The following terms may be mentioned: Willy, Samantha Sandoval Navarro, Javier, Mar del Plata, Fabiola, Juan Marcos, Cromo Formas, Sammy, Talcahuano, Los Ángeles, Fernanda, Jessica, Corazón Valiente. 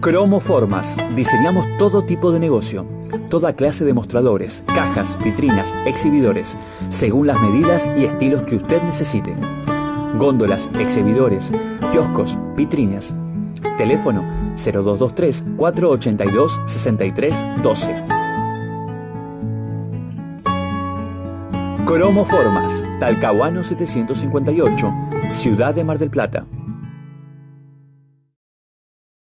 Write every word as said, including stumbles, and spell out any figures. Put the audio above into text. Cromo Formas. Diseñamos todo tipo de negocio, toda clase de mostradores, cajas, vitrinas, exhibidores, según las medidas y estilos que usted necesite. Góndolas, exhibidores, kioscos, vitrinas. Teléfono cero dos dos tres, cuatro ocho dos, seis tres uno dos. Cromo Formas, Talcahuano setecientos cincuenta y ocho, Ciudad de Mar del Plata.